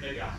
Legal.